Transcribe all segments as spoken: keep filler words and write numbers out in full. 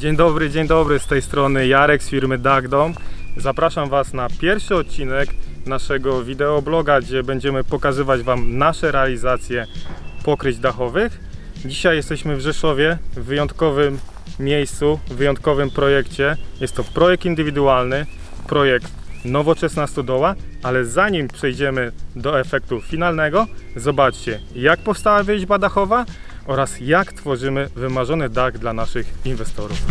Dzień dobry, dzień dobry, z tej strony Jarek z firmy Dachdom. Zapraszam Was na pierwszy odcinek naszego wideobloga, gdzie będziemy pokazywać Wam nasze realizacje pokryć dachowych. Dzisiaj jesteśmy w Rzeszowie, w wyjątkowym miejscu, w wyjątkowym projekcie. Jest to projekt indywidualny, projekt Nowoczesna Stodoła, ale zanim przejdziemy do efektu finalnego, zobaczcie, jak powstała wyźba dachowa oraz jak tworzymy wymarzony dach dla naszych inwestorów.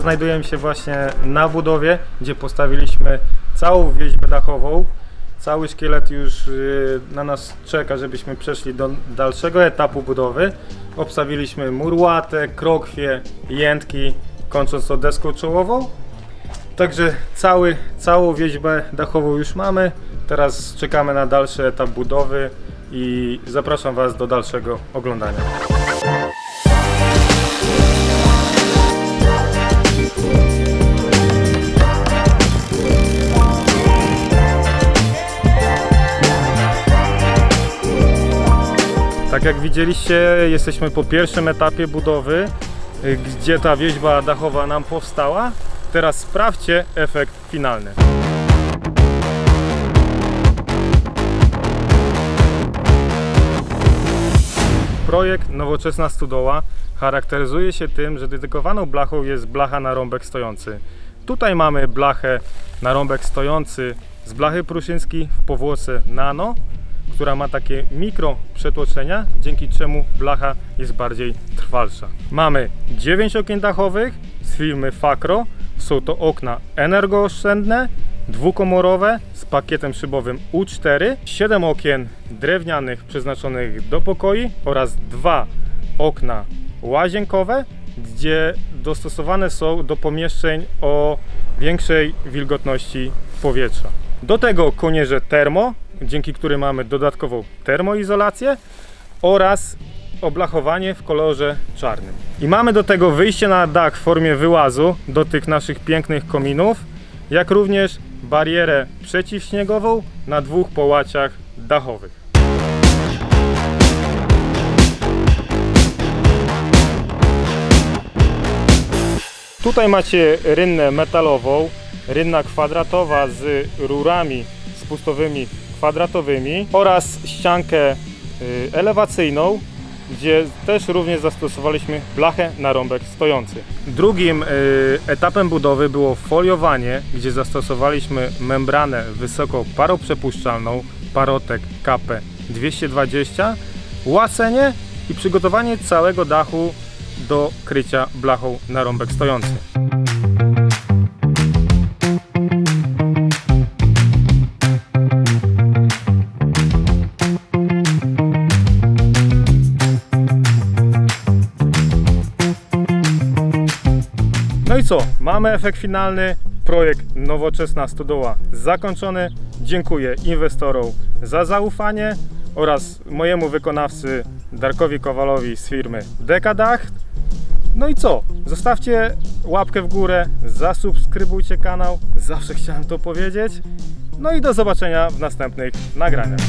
Znajdujemy się właśnie na budowie, gdzie postawiliśmy całą wieźbę dachową. Cały szkielet już na nas czeka, żebyśmy przeszli do dalszego etapu budowy. Obstawiliśmy mur łatę, krokwie, jętki, kończąc to deską czołową. Także cały, całą wieźbę dachową już mamy. Teraz czekamy na dalszy etap budowy i zapraszam Was do dalszego oglądania. Tak jak widzieliście, jesteśmy po pierwszym etapie budowy, gdzie ta wieźba dachowa nam powstała. Teraz sprawdźcie efekt finalny. Projekt Nowoczesna Stodoła charakteryzuje się tym, że dedykowaną blachą jest blacha na rąbek stojący. Tutaj mamy blachę na rąbek stojący z blachy Pruszyński w powłoce nano, która ma takie mikro przetłoczenia, dzięki czemu blacha jest bardziej trwalsza. Mamy dziewięć okien dachowych z firmy Fakro. Są to okna energooszczędne, dwukomorowe z pakietem szybowym U cztery, siedem okien drewnianych przeznaczonych do pokoi oraz dwa okna łazienkowe, gdzie dostosowane są do pomieszczeń o większej wilgotności powietrza. Do tego konierze termo, dzięki którym mamy dodatkową termoizolację oraz oblachowanie w kolorze czarnym. I mamy do tego wyjście na dach w formie wyłazu do tych naszych pięknych kominów, jak również barierę przeciwśniegową na dwóch połaciach dachowych. Tutaj macie rynnę metalową, rynna kwadratowa z rurami spustowymi kwadratowymi oraz ściankę elewacyjną, gdzie też również zastosowaliśmy blachę na rąbek stojący. Drugim etapem budowy było foliowanie, gdzie zastosowaliśmy membranę wysoko paroprzepuszczalną Parotec K P dwieście dwadzieścia, łacenie i przygotowanie całego dachu do krycia blachą na rąbek stojący. No i co? Mamy efekt finalny. Projekt Nowoczesna Stodoła zakończony. Dziękuję inwestorom za zaufanie oraz mojemu wykonawcy Darkowi Kowalowi z firmy Dekada. No i co? Zostawcie łapkę w górę, zasubskrybujcie kanał, zawsze chciałem to powiedzieć. No i do zobaczenia w następnych nagraniach.